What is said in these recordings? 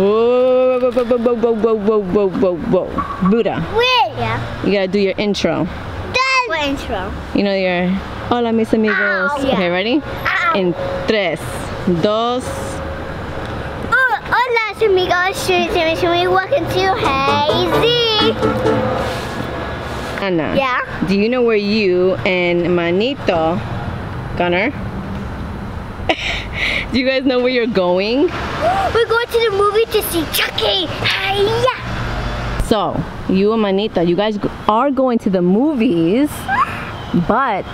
Whoa, whoa, whoa, whoa, whoa, whoa, whoa, whoa, whoa. Buddha. Wait. Yeah. You gotta do your intro. What intro? You know your hola mis amigos. Ow. Okay, ready? Ow. In 3, 2. Hola amigos, welcome to Hey Ziana. Yeah? Do you know where you and Manito, Gunner? Do you guys know where you're going? We're going to the movie to see Chucky. Hi-ya. So, you and Manita, you guys are going to the movies, but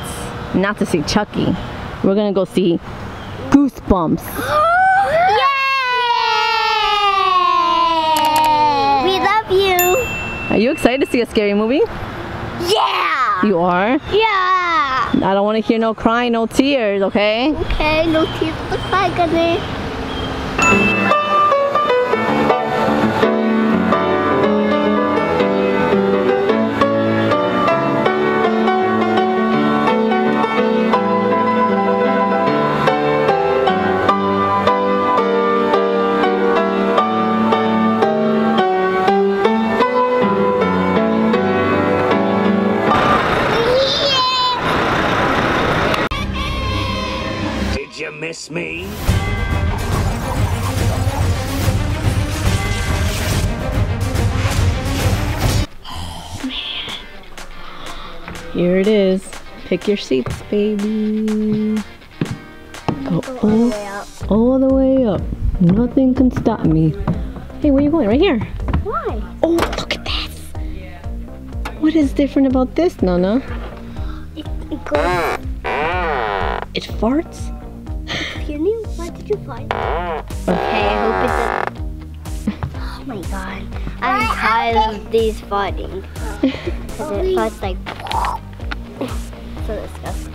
not to see Chucky. We're gonna go see Goosebumps. Yay! We love you. Are you excited to see a scary movie? Yeah. You are? Yeah. I don't want to hear no crying, no tears, okay? Okay, no tears, no crying, honey. You miss me? Oh, man. Here it is. Pick your seats, baby. Go all the way up. Nothing can stop me. Hey, where are you going? Right here. Why? Oh, look at this. What is different about this, Nana? It goes. It farts? New? What did you find? Okay, I hope it's a... Oh my god. I'm tired of these farting. Because it farts like... So disgusting.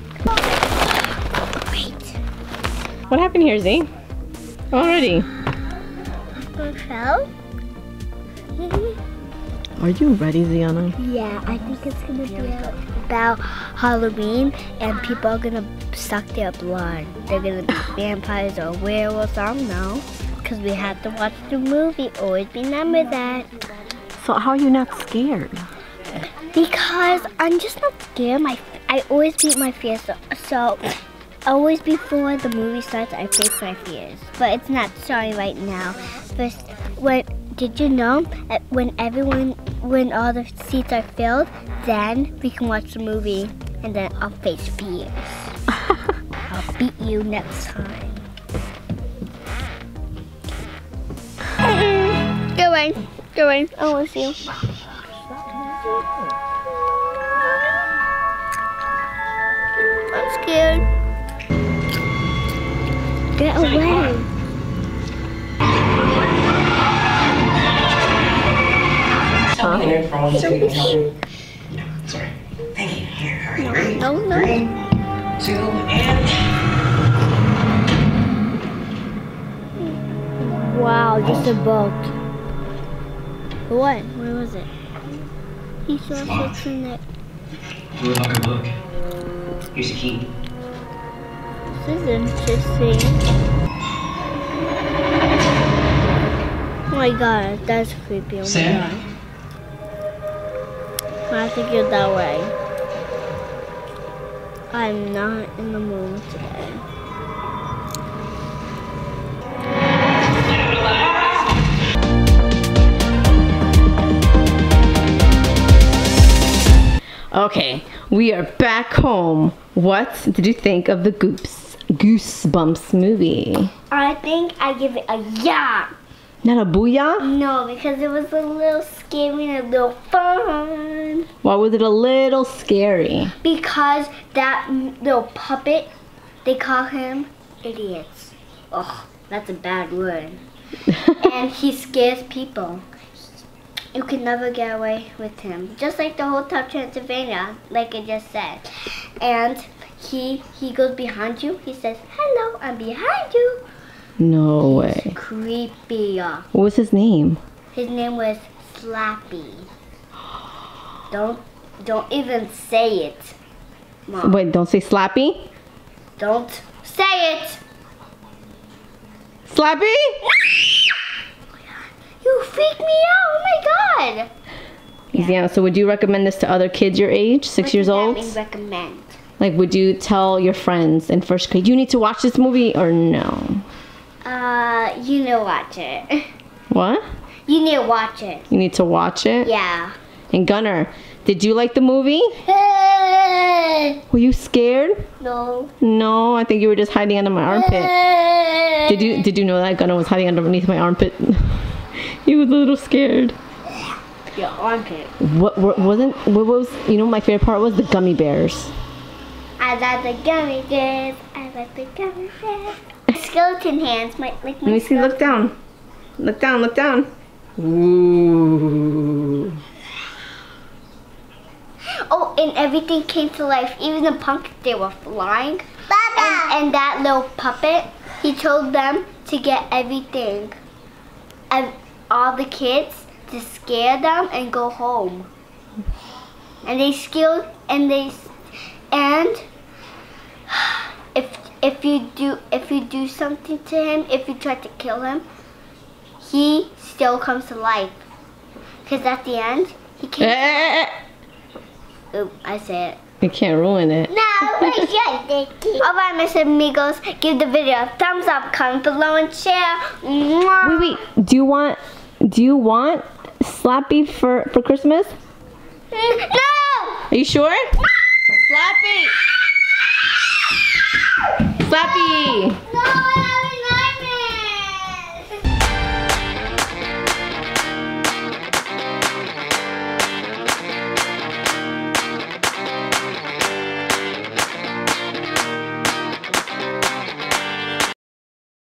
Wait. What happened here, Z? Already. I fell. Are you ready, Ziana? Yeah, I think it's gonna be about Halloween and people are gonna suck their blood. They're gonna be vampires or werewolves, I don't know. Because we have to watch the movie, always remember that. So how are you not scared? Because I'm just not scared. I always beat my fears, so always before the movie starts, I face my fears. But it's not sorry right now. First, did you know when all the seats are filled, then we can watch the movie and then I'll face fears. I'll beat you next time. Go away, go away. I want to see you. I'm scared. Get away. Sorry. Thank you. Here, hurry. Right. No, no. 3, 2, and... Wow, just a boat. What? Where was it? He saw what's in it. You would like a look. Here's the key. This is interesting. Oh my god, that's creepy. Oh my god. I think you're that way. I'm not in the mood today. Okay, we are back home. What did you think of the Goosebumps movie? I think I give it a yeah. Not a booyah? No, because it was a little scary and a little fun. Why was it a little scary? Because that little puppet, they call him idiots. Oh, that's a bad word. And he scares people. You can never get away with him. Just like the Hotel Transylvania, like I just said. And he goes behind you. He says, hello, I'm behind you. No way. It's creepy. What was his name? His name was Slappy. Don't even say it, Mom. Wait, don't say Slappy? Don't say it. Slappy? Yeah. So would you recommend this to other kids your age, six years old? Recommend. Like, would you tell your friends in first grade, you need to watch this movie, or no? You need to watch it. What? You need to watch it. You need to watch it? Yeah. And Gunnar, did you like the movie? Were you scared? No. No, I think you were just hiding under my armpit. Did you know that Gunnar was hiding underneath my armpit? He was a little scared. Your armpit. What was, you know, my favorite part was the gummy bears. I like the gummy bears. I like the gummy bears. Skeleton hands might like my. Let me see. Look down. Look down. Look down. Ooh. Oh, and everything came to life. Even the pumpkins, they were flying. And that little puppet, he told them to get everything, and all the kids, to scare them and go home. And they scared, and they. And if you do something to him, if you try to kill him, he still comes to life. Cause at the end, he can't. Oop, I said it. You can't ruin it. No, it's your. All right, Mr. Amigos, give the video a thumbs up, comment below, and share. Mwah. Wait. Do you want Slappy for Christmas? No. Are you sure? No. Slappy! Slappy! No.